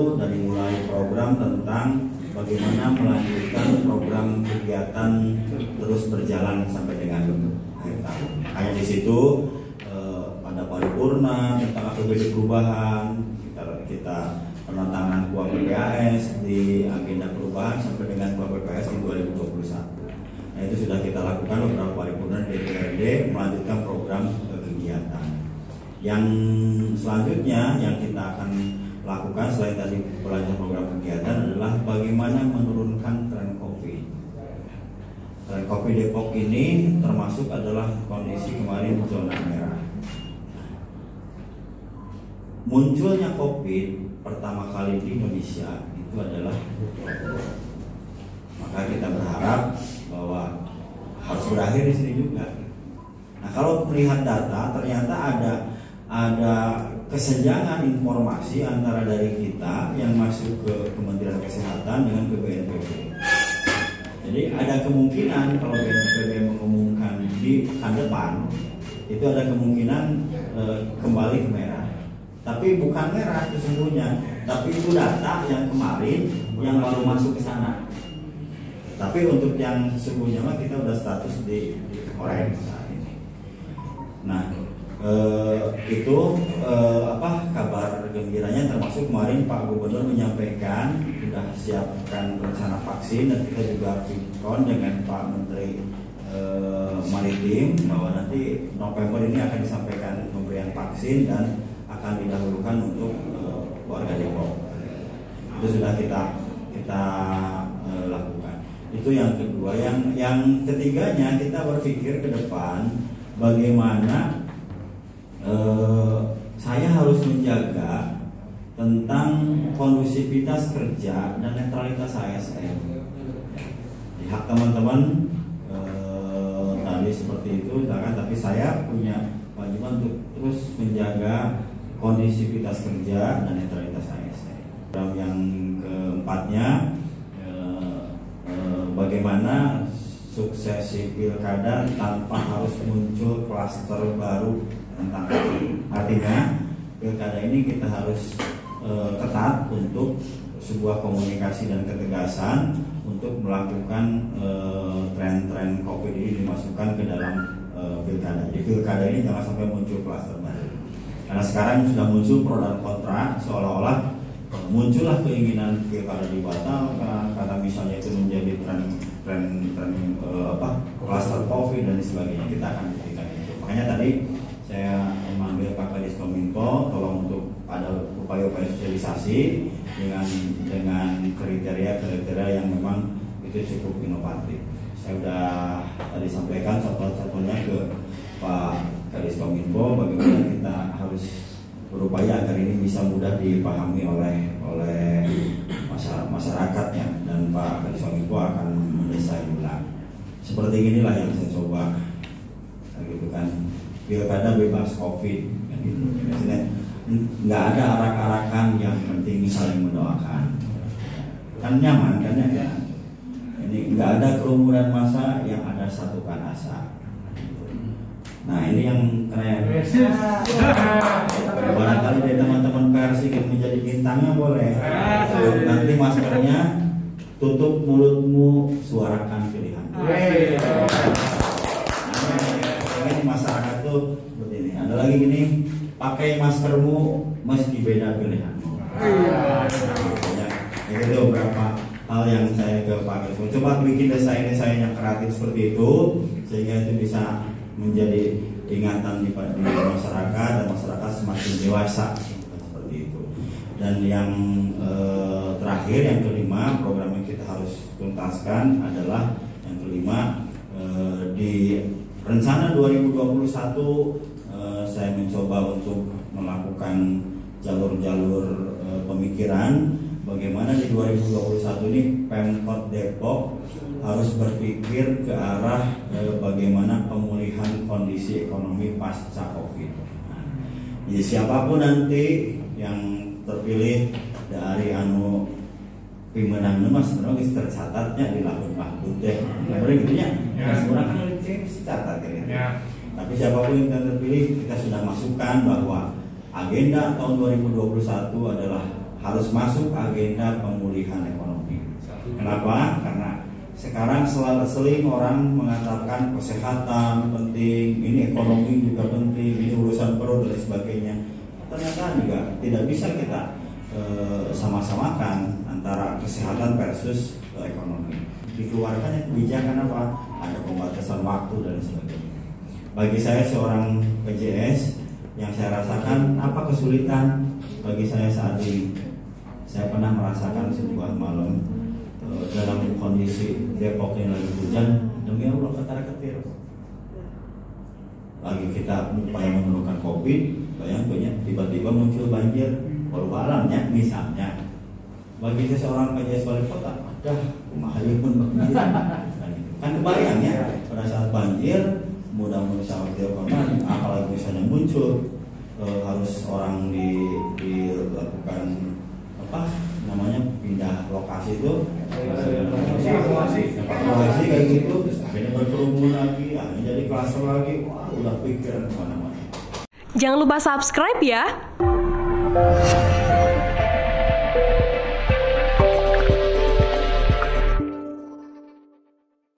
Dari mulai program tentang bagaimana melanjutkan program kegiatan terus berjalan sampai dengan akhir tahun. Kayak di situ pada paripurna tentang APBD perubahan, kita penandatanganan KUAP PPAS di agenda perubahan sampai dengan KUAP PPAS di 2021. Nah, itu sudah kita lakukan beberapa paripurna DPRD melanjutkan program kegiatan. Yang selanjutnya yang kita akan lakukan selain tadi belajar program kegiatan adalah bagaimana menurunkan tren COVID. Tren COVID Depok ini termasuk adalah kondisi kemarin zona merah. Munculnya COVID pertama kali di Indonesia itu adalah Depok. Maka kita berharap bahwa harus berakhir di sini juga. Nah, kalau melihat data ternyata ada kesenjangan informasi antara dari kita yang masuk ke Kementerian Kesehatan dengan ke BNPB. Jadi ada kemungkinan kalau BNPB mengumumkan di pekan depan itu ada kemungkinan kembali ke merah. Tapi bukan merah sesungguhnya, tapi itu data yang kemarin yang baru masuk ke sana. Tapi untuk yang sesungguhnya kita udah status di orange saat ini. Nah, kabar gembiranya termasuk kemarin Pak Gubernur menyampaikan sudah siapkan rencana vaksin, dan kita juga sinkron dengan Pak Menteri Maritim bahwa nanti November ini akan disampaikan pemberian vaksin dan akan didahulukan untuk warga Depok. Itu sudah kita lakukan. Itu yang kedua. Yang ketiganya kita berpikir ke depan bagaimana saya harus menjaga tentang kondusivitas kerja dan netralitas ASN. Di hak teman-teman tadi seperti itu, tapi saya punya kewajiban untuk terus menjaga kondusivitas kerja dan netralitas ASN. Dan yang keempatnya, bagaimana suksesi Pilkada tanpa harus muncul klaster baru tentang COVID. Artinya Pilkada ini kita harus ketat untuk sebuah komunikasi dan ketegasan untuk melakukan tren-tren COVID ini dimasukkan ke dalam Pilkada. Jadi Pilkada ini jangan sampai muncul klaster baru. Karena sekarang sudah muncul pro dan kontra, seolah-olah muncullah keinginan Pilkada dibatalkan karena misalnya itu menjadi tren klaster COVID dan sebagainya. Kita akan buktikan itu. Makanya tadi saya memanggil Pak Kadis Kominfo tolong untuk ada upaya-upaya sosialisasi dengan kriteria-kriteria yang memang itu cukup inovatif. Saya sudah tadi sampaikan satu-satunya ke Pak Kadis Kominfo bagaimana kita harus berupaya agar ini bisa mudah dipahami oleh masyarakatnya, dan Pak Kadis Kominfo akan mendesain ulang. Seperti inilah yang saya coba, gitu kan, Pilkada bebas COVID, kan gitu. Maksudnya nggak ada arak-arakan, yang penting saling mendoakan, kan nyaman kan ya. Ini nggak ada kerumunan massa, yang ada satukan asa. Nah, ini yang keren. Barangkali dari teman-teman pers yang menjadi bintangnya boleh. Nanti maskernya, tutup mulutmu, suarakan pilihan. Nah, ini masyarakat tuh seperti ini. Ada lagi gini, pakai maskermu meski beda pilihanmu. Ya, itu beberapa hal yang saya ke Pak Kadis. Coba bikin desain-desain yang kreatif seperti itu sehingga itu bisa menjadi ingatan di masyarakat, dan masyarakat semakin dewasa seperti itu. Dan yang terakhir, yang kelima, program yang kita harus tuntaskan adalah yang kelima, di rencana 2021 saya mencoba untuk melakukan jalur-jalur pemikiran bagaimana di 2021 ini Pemkot Depok harus berpikir ke arah bagaimana pemulihan kondisi ekonomi pasca COVID. Jadi siapapun nanti yang terpilih dari pemenang mas sebenarnya tercatatnya di laporan mahbud deh. Berikutnya, sebenarnya kan tercatat ya. Tapi siapapun yang terpilih kita sudah masukkan bahwa agenda tahun 2021 adalah harus masuk agenda pemulihan ekonomi. Kenapa? Karena sekarang seling orang mengatakan kesehatan penting, ini ekonomi juga penting, ini urusan perut dan sebagainya. Ternyata juga tidak bisa kita sama-samakan antara kesehatan versus ekonomi. Dikeluarkannya kebijakan apa? Ada pembatasan waktu dan sebagainya. Bagi saya seorang PJS, yang saya rasakan apa kesulitan bagi saya saat ini. Saya pernah merasakan sebuah malam dalam kondisi Depok ini lagi hujan, demi Allah ketar-ketir. Lagi kita upaya menurunkan COVID, bayang-bayang tiba-tiba muncul banjir, walau alamnya misalnya. Bagi seorang PJS wali kota, ada rumah air pun banjir. Kan kebayangnya pada saat banjir, mudah-mudahan sangat dilakukan, apalagi misalnya muncul harus orang dilakukan apa namanya pindah lokasi itu, evakuasi kayak gitu, terus akhirnya berkerumun lagi, akhirnya jadi klaster lagi, wah udah pikiran kemana-mana. Jangan lupa subscribe ya.